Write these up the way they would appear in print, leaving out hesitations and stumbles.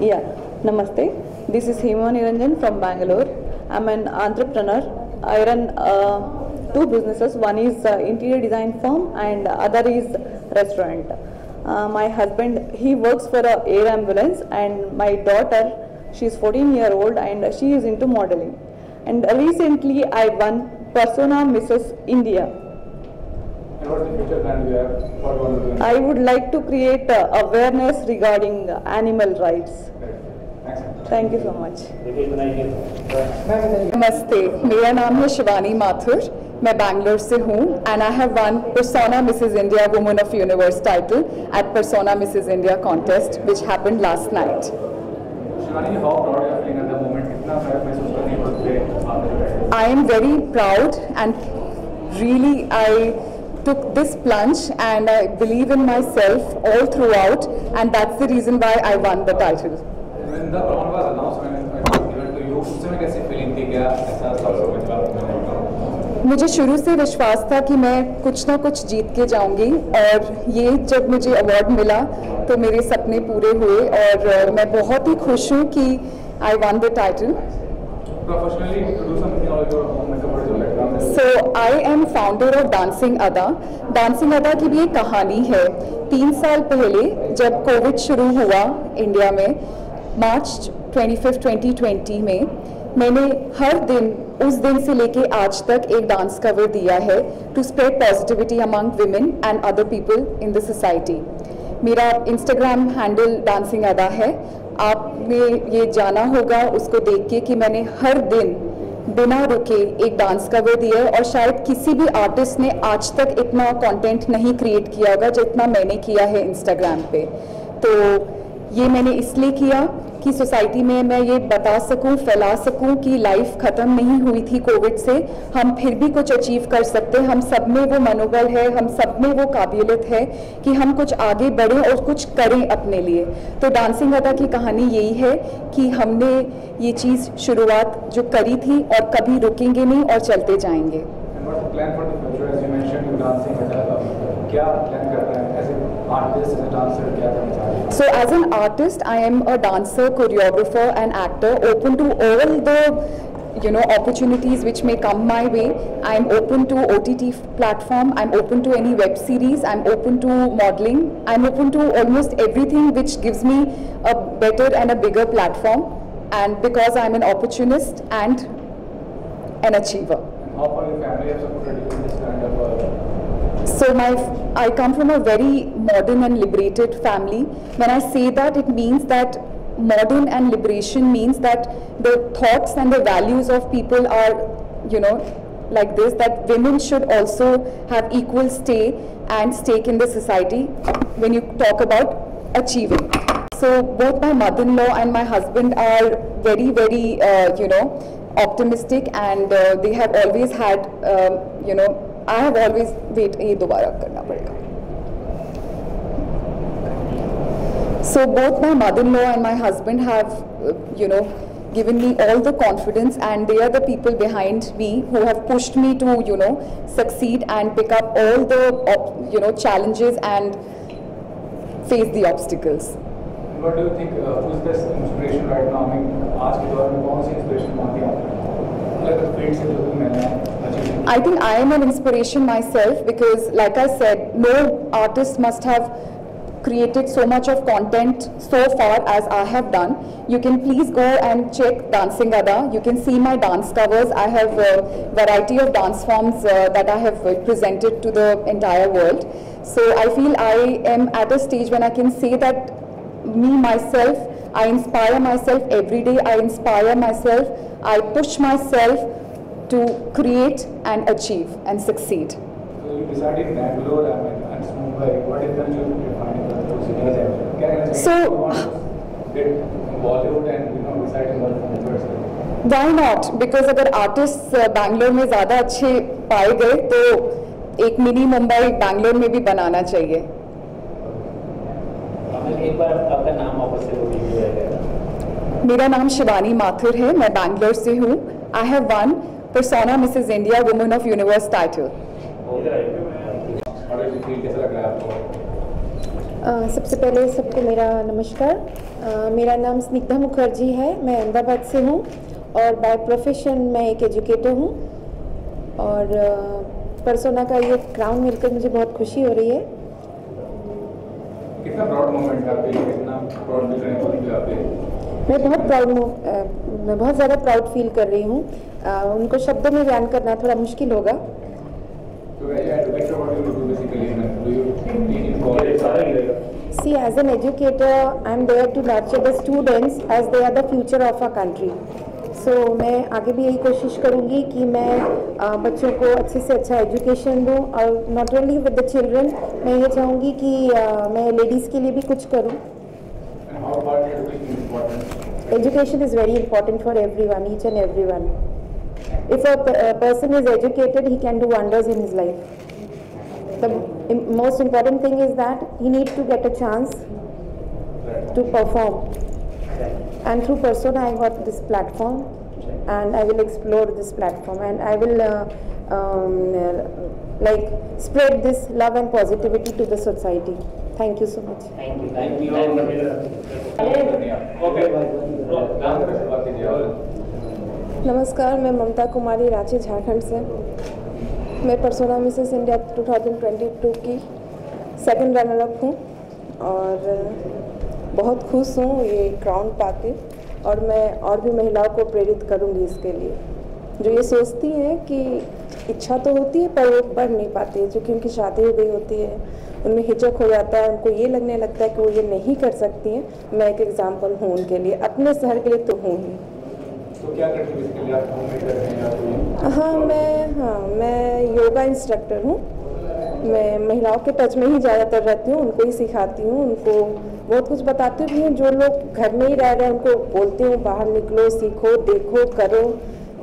Yeah, namaste. This is Hima Niranjan from Bangalore. I'm an entrepreneur. I run two businesses. One is interior design firm and other is restaurant. My husband, he works for an air ambulance, and my daughter, she's 14-year-old and she is into modeling. And recently I won Persona Mrs India. And what's the future plan you have? What do you want to do? I would like to create awareness regarding animal rights. Thank you so much. नमस्ते, मेरा नाम है शिवानी माथुर, मैं बैंगलोर से हूँ and I have won Persona Mrs India Woman of Universe title at Persona Mrs India contest which happened last night. Shivani, how proud are you feeling at the moment? कितना pride महसूस कर रही हो अपने? I am very proud and really I took this plunge and I believe in myself all throughout, and that's the reason why I won the title. When the award was announced and given to you, उसमें कैसी feeling थी? क्या एहसास हुआ? मुझे शुरू से विश्वास था कि मैं कुछ ना कुछ जीत के जाऊंगी, और ये जब मुझे अवार्ड मिला तो मेरे सपने पूरे हुए और मैं बहुत ही खुश हूँ कि I won the title. Professionally, to do something like your own makeup or something like that. So I am founder of Dancing Ada. Dancing Ada की भी एक कहानी है. 3 साल पहले जब कोविड शुरू हुआ इंडिया में, मार्च 25, 2020 में, मैंने हर दिन उस दिन से लेके आज तक एक डांस कवर दिया है to spread positivity among women and other people in the society. मेरा इंस्टाग्राम हैंडल डांसिंग अदा है, आपने ये जाना होगा उसको देख के कि मैंने हर दिन बिना रुके एक डांस कवर दिया है, और शायद किसी भी आर्टिस्ट ने आज तक इतना कंटेंट नहीं क्रिएट किया होगा जितना मैंने किया है इंस्टाग्राम पे. तो ये मैंने इसलिए किया कि सोसाइटी में मैं ये बता सकूं, फैला सकूं कि लाइफ ख़त्म नहीं हुई थी कोविड से, हम फिर भी कुछ अचीव कर सकते हैं, हम सब में वो मनोबल है, हम सब में वो काबिलियत है कि हम कुछ आगे बढ़ें और कुछ करें अपने लिए. तो डांसिंग अदा की कहानी यही है कि हमने ये चीज़ शुरुआत जो करी थी और कभी रुकेंगे नहीं और चलते जाएंगे. So as an artist, I am a dancer, choreographer and actor, open to all the opportunities which may come my way. I am open to OTT platform, I am open to any web series, I am open to modeling, I am open to almost everything which gives me a better and a bigger platform, and because I am an opportunist and an achiever. And how far your family has supported you in this kind of So I come from a very modern and liberated family. When I say that, it means that modern and liberation means that the thoughts and the values of people are, like this, that women should also have equal stake in the society when you talk about achieving. So both my mother-in-law and my husband are very, very, optimistic, and they have always had, I have always wait ये दोबारा करना पड़ेगा. So both my mother-in-law and my husband have, given me all the confidence, and they are the people behind me who have pushed me to, succeed and pick up all the, challenges and face the obstacles. What do you think? Who's best inspiration right now? I mean, आज के दौर में कौन सी inspiration मानती है आपको? I think I am an inspiration myself, because like I said, no artist must have created so much of content so far as I have done. You can please go and check Dancing Ada. You can see my dance covers. I have a variety of dance forms that I have presented to the entire world. So I feel I am at a stage when I can say that me, myself, I inspire myself every day. I inspire myself. I push myself to create and achieve and succeed. So you decided in Bangalore, I mean, and Mumbai. What is the difference between those cities? So you want to get Bollywood and decide in Bollywood. Why not? Because अगर artists Bangalore में ज़्यादा अच्छे पाए गए तो एक mini Mumbai Bangalore में भी बनाना चाहिए. एक बार आपका नाम वापस से बोलिए. मेरा नाम शिवानी माथुर है, मैं बैंगलोर से हूँ. I have one persona Mrs India woman of universe title. सबसे पहले सबको मेरा नमस्कार. मेरा नाम स्निग्धा मुखर्जी है, मैं अहमदाबाद से हूँ और बाय प्रोफेशन मैं एक एजुकेटर हूँ। और परसोना का ये क्राउन मिलकर मुझे बहुत खुशी हो रही है। कितना प्राउड मोमेंट आप पे, कितना प्राउड फील करने आप पे? मैं बहुत ज़्यादा प्राउड फील कर रही हूँ। उनको शब्दों में बयान करना थोड़ा मुश्किल होगा। See, as an educator, I am there to nurture the students as they are the future of our country. So, मैं आगे भी यही कोशिश करूँगी कि मैं बच्चों को अच्छे से अच्छा एजुकेशन दूँ और not only with the children, मैं ये चाहूँगी कि मैं लेडीज़ के लिए भी कुछ करूँ। Education is very important for everyone, each and everyone. If a person is educated, he can do wonders in his life. The most important thing is that he needs to get a chance to perform. And through Persona, I got this platform, and I will explore this platform, and I will spread this love and positivity to the society. Thank you so much. Thank you. Thank you. Okay. नमस्कार, मैं ममता कुमारी रांची झारखंड से। मैं persona Mrs India 2022 की second runner up हूँ और बहुत खुश हूँ ये क्राउन पाके। और मैं और भी महिलाओं को प्रेरित करूँगी इसके लिए, जो ये सोचती हैं कि इच्छा तो होती है पर वो बढ़ नहीं पाती है, जो कि उनकी शादी हो गई होती है, उनमें हिचक हो जाता है, उनको ये लगने लगता है कि वो ये नहीं कर सकती हैं। मैं एक एग्जाम्पल हूँ उनके लिए, अपने शहर के लिए तो हूँ ही। तो क्या करती है इसके लिए आप होम? हाँ मैं योगा इंस्ट्रक्टर हूँ। मैं महिलाओं के टच में ही ज़्यादातर रहती हूँ, उनको ही सिखाती हूँ, उनको बहुत कुछ बताती भी हूँ। जो लोग घर में ही रह रहे हैं उनको बोलती हूँ बाहर निकलो, सीखो, देखो, करो।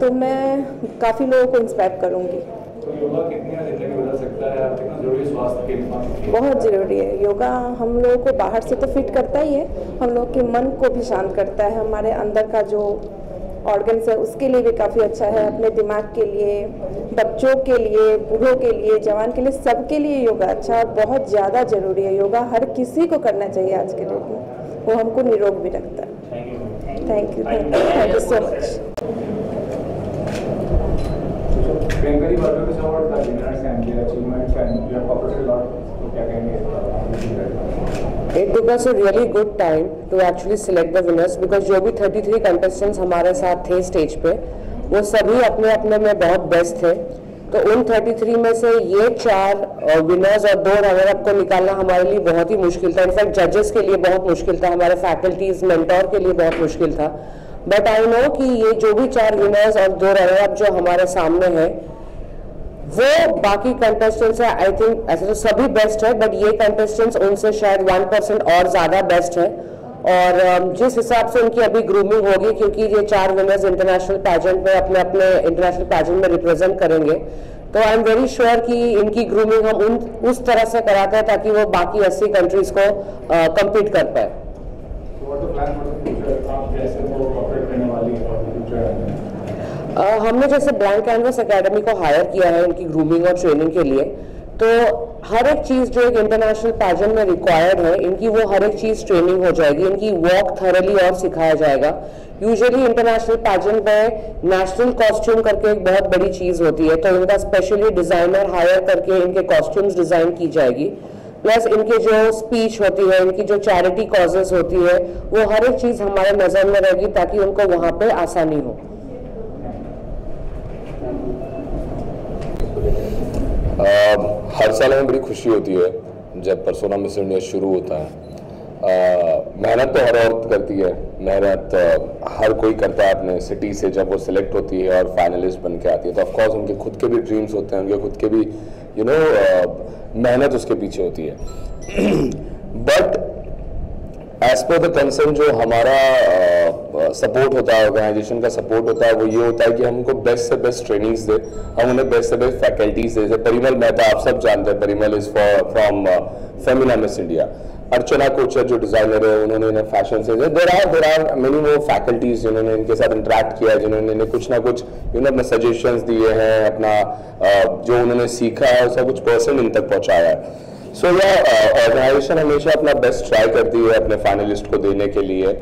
तो मैं काफ़ी लोगों को इंस्पायर करूँगी। तो योगा कितने दिन तक बदल सकता है? आपके जरूरी स्वास्थ्य के लिए बहुत ज़रूरी है। योगा हम लोगों को बाहर से तो फिट करता ही है, हम लोग के मन को भी शांत करता है, हमारे अंदर का जो ऑर्गन्स है उसके लिए भी काफ़ी अच्छा है। अपने दिमाग के लिए, बच्चों के लिए, बूढ़ों के लिए, जवान के लिए, सबके लिए योगा अच्छा और बहुत ज़्यादा ज़रूरी है। योगा हर किसी को करना चाहिए आज के डेट में, वो हमको निरोग भी रखता है। Thank you, thank you so much. It took us a really good time to actually select the winners because जो भी 33 contestants हमारे साथ थे स्टेज पे, वो सभी अपने अपने में बहुत बेस्ट थे। तो उन 33 में से ये 4 विनर्स और 2 रनरअप को निकालना हमारे लिए बहुत ही मुश्किल था। इनफैक्ट जजेस के लिए बहुत मुश्किल था, हमारे फैकल्टीज मेंटोर के लिए बहुत मुश्किल था। बट आई नो कि ये जो भी 4 विनर्स और 2 रनरअप जो हमारे सामने हैं वो बाकी कंटेस्टेंट्स है, आई थिंक ऐसे तो सभी बेस्ट है बट ये कंटेस्टेंट्स उनसे शायद 1% और ज़्यादा बेस्ट है। और जिस हिसाब से उनकी अभी ग्रूमिंग होगी, क्योंकि ये 4 विनर्स इंटरनेशनल पैजेंट में अपने इंटरनेशनल पैजेंट में रिप्रेजेंट करेंगे, तो आई एम वेरी श्योर कि इनकी ग्रूमिंग हम उस तरह से कराते हैं ताकि वो बाकी 80 कंट्रीज को कम्पीट कर पाए। हमने जैसे ब्लैंक एनवल्स एकेडमी को हायर किया है इनकी ग्रूमिंग और ट्रेनिंग के लिए, तो हर एक चीज़ जो एक इंटरनेशनल पैजेंट में रिक्वायर्ड है इनकी, वो हर एक चीज़ ट्रेनिंग हो जाएगी। इनकी वॉक थरली और सिखाया जाएगा। यूजुअली इंटरनेशनल पैजेंट में नेशनल कॉस्ट्यूम करके एक बहुत बड़ी चीज़ होती है, तो इनका स्पेशली डिज़ाइनर हायर करके इनके कॉस्ट्यूम्स डिज़ाइन की जाएगी। प्लस इनके जो स्पीच होती है, इनकी जो चैरिटी कॉजेज होती है, वो हर एक चीज़ हमारे नज़र में रहेगी ताकि उनको वहाँ पर आसानी हो। हर साल हमें बड़ी खुशी होती है जब परसोना मिस इंडिया शुरू होता है। मेहनत तो हर औरत करती है, मेहनत हर कोई करता है अपने सिटी से जब वो सिलेक्ट होती है और फाइनलिस्ट बन के आती है। तो ऑफकोर्स उनके खुद के भी ड्रीम्स होते हैं, उनके खुद के भी मेहनत उसके पीछे होती है। But as per the concern जो हमारा सपोर्ट होता है, ऑर्गेनाइजेशन का सपोर्ट होता है, वो ये होता है कि हमको बेस्ट से बेस्ट ट्रेनिंग्स दे, हम उन्हें बेस्ट से बेस्ट फैकल्टीज दे। जैसे परिमल मेहता, आप सब जानते हैं, Parimal is from Femina Miss India. Archana Kochhar जो डिज़ाइनर है, उन्होंने इन्हें फैशन से, there are many more faculties जिन्होंने इनके साथ इंटरेक्ट किया है, जिन्होंने इन्हें कुछ ना कुछ अपने सजेशंस दिए हैं, अपना जो उन्होंने सीखा है उसका कुछ पर्सन इन तक पहुँचाया है। सो यह ऑर्गेनाइजेशन हमेशा अपना बेस्ट ट्राई करती है अपने फाइनलिस्ट को देने के लिए,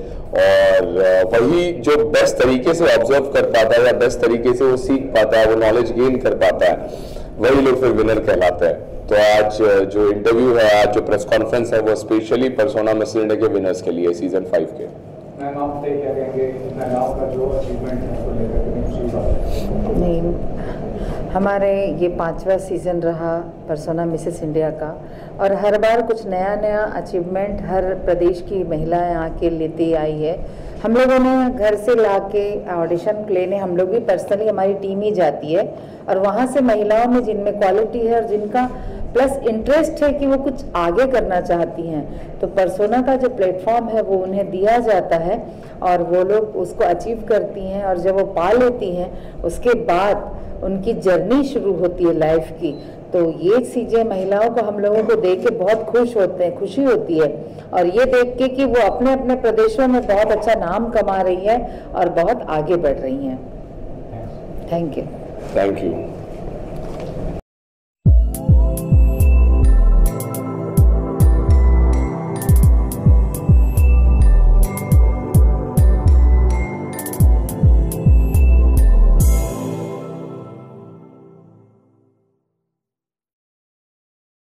और वही जो बेस्ट तरीके से ऑब्जर्व कर पाता है या बेस्ट तरीके से वो सीख पाता है, वो नॉलेज गेन कर पाता है, वही लोग फिर विनर कहलाते हैं। तो आज जो इंटरव्यू है, आज जो प्रेस कॉन्फ्रेंस है, वो स्पेशली पर्सोना मिस इंडिया के विनर्स के लिए सीजन 5 के। मैम आप क्या कहेंगे नगांव का जो अचीवमेंट है उसको लेकर? नहीं, हमारे ये 5वां सीजन रहा पर्सोना मिसेस इंडिया का, और हर बार कुछ नया नया अचीवमेंट हर प्रदेश की महिलाएं आके लेती आई है। हम लोगों ने घर से लाके ऑडिशन लेने हम लोग भी पर्सनली हमारी टीम ही जाती है, और वहाँ से महिलाओं में जिनमें क्वालिटी है और जिनका प्लस इंटरेस्ट है कि वो कुछ आगे करना चाहती हैं, तो पर्सोना का जो प्लेटफॉर्म है वो उन्हें दिया जाता है और वो लोग उसको अचीव करती हैं, और जब वो पा लेती हैं उसके बाद उनकी जर्नी शुरू होती है लाइफ की। तो ये चीज़ें महिलाओं को हम लोगों को देख के बहुत खुश होते हैं, खुशी होती है, और ये देख के कि वो अपने अपने प्रदेशों में बहुत अच्छा नाम कमा रही है और बहुत आगे बढ़ रही हैं। Thank you.